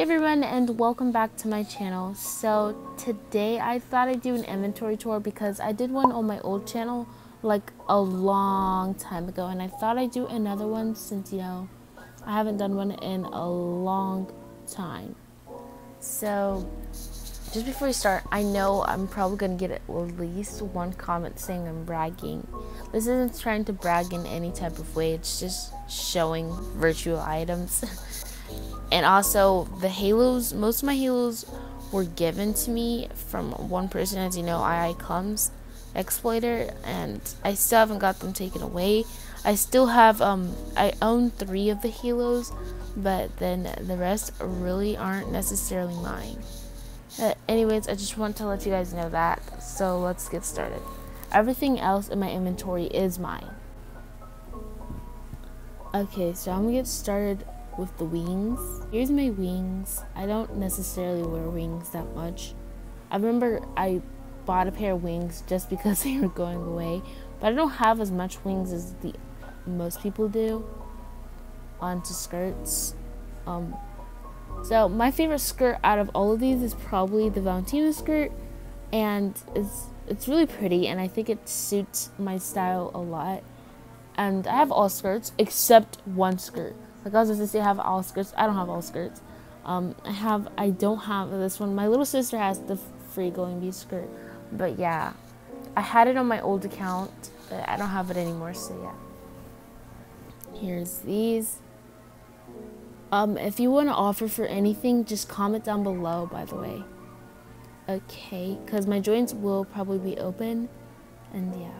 Hey everyone, and welcome back to my channel. So today I thought I'd do an inventory tour because I did one on my old channel like a long time ago, and I thought I'd do another one since, you know, I haven't done one in a long time. So just before we start, I know I'm probably gonna get at least one comment saying I'm bragging. This isn't trying to brag in any type of way, it's just showing virtual items. And also the halos, most of my halos were given to me from one person, as you know, II Clums Exploiter, and I still haven't got them taken away. I still have, I own 3 of the halos, but then the rest really aren't necessarily mine. Anyways, I just want to let you guys know that, so let's get started. Everything else in my inventory is mine. Okay, so I'm gonna get started with the wings. Here's my wings. I don't necessarily wear wings that much. I remember I bought a pair of wings just because they were going away, but I don't have as much wings as the most people do. Onto skirts. So my favorite skirt out of all of these is probably the Valentina skirt, and it's really pretty, and I think it suits my style a lot. And I have all skirts except one skirt. Like I was just to say, I have all skirts. I don't have all skirts. I don't have this one. My little sister has the free glowing bee skirt. But yeah, I had it on my old account, but I don't have it anymore. So yeah, here's these. If you want to offer for anything, just comment down below, by the way. Okay, because my joints will probably be open. And yeah,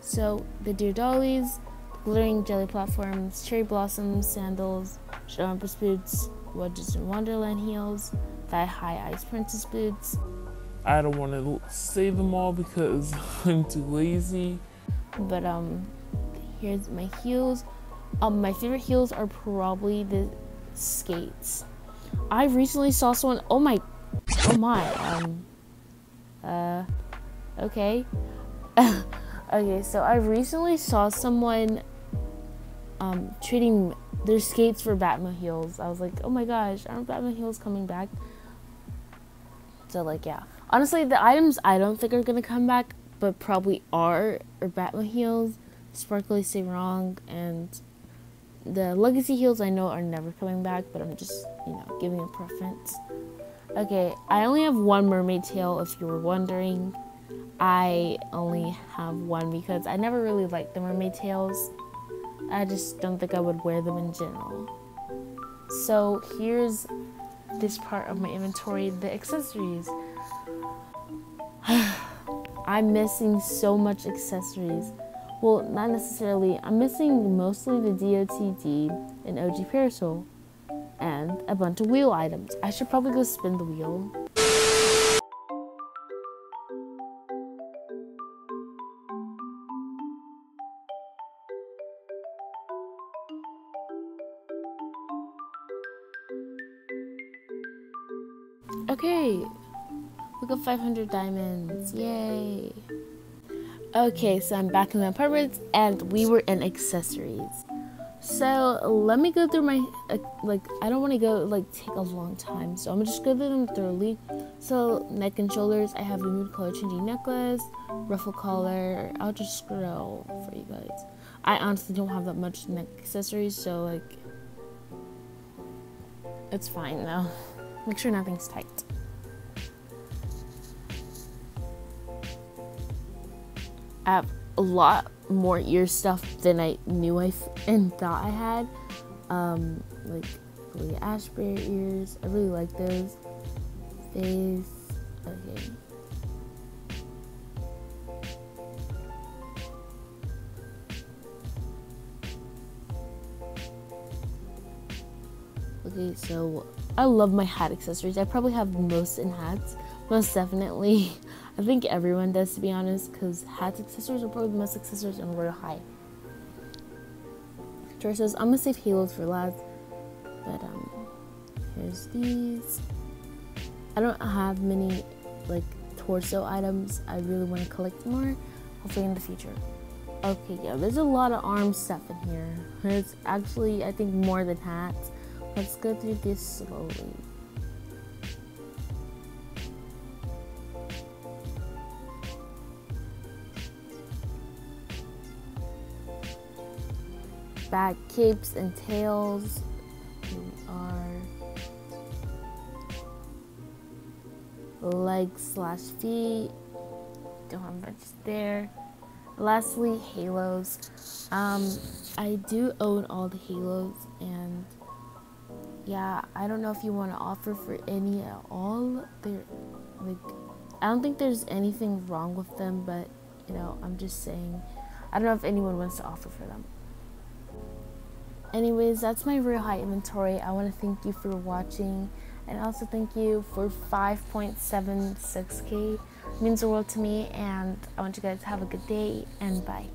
so the Dear Dollies, glittering jelly platforms, cherry blossoms, sandals, jumpers boots, wedges and wonderland heels, thigh-high ice princess boots. I don't want to save them all because I'm too lazy. But here's my heels. My favorite heels are probably the skates. I recently saw someone. Okay, so I recently saw someone trading their skates for Batman heels. I was like, oh my gosh, aren't Batman heels coming back? So like, yeah, honestly, the items I don't think are gonna come back but probably are Batman heels, sparkly Say Wrong, and the legacy heels I know are never coming back, but I'm just, you know, giving a preference. Okay, I only have one mermaid tail, if you were wondering. I only have one because I never really liked the mermaid tails. I just don't think I would wear them in general. So here's this part of my inventory, the accessories. I'm missing so much accessories. Well, not necessarily. I'm missing mostly the DOTD and OG Parasol and a bunch of wheel items. I should probably go spin the wheel. Okay, we got 500 diamonds, yay. Okay, so I'm back in my apartment and we were in accessories. So let me go through my, I don't want to go, take a long time. So I'm gonna just go through them thoroughly. So neck and shoulders, I have the mood color changing necklace, ruffle collar. I'll just scroll for you guys. I honestly don't have that much neck accessories, so like, it's fine though. Make sure nothing's tight. I have a lot more ear stuff than I knew and thought I had. Like Leah Ashbury ears. I really like those. Face. Okay. Okay, so I love my hat accessories. I probably have most in hats, most definitely. I think everyone does, to be honest, because hats accessories are probably the most accessories in Royale High. Dresses, I'm gonna save halos for last, but here's these. I don't have many torso items. I really want to collect more, hopefully in the future. Okay, yeah, there's a lot of arm stuff in here. There's actually, I think, more than hats. Let's go through this slowly. back capes and tails are legs/feet. Don't have much there. Lastly, halos. I do own all the halos, and yeah, I don't know if you want to offer for any at all. They're like, I don't think there's anything wrong with them, but you know, I'm just saying, I don't know if anyone wants to offer for them. Anyways, that's my Royale High inventory. I want to thank you for watching, and also thank you for 5.76k. It means the world to me, and I want you guys to have a good day, and bye.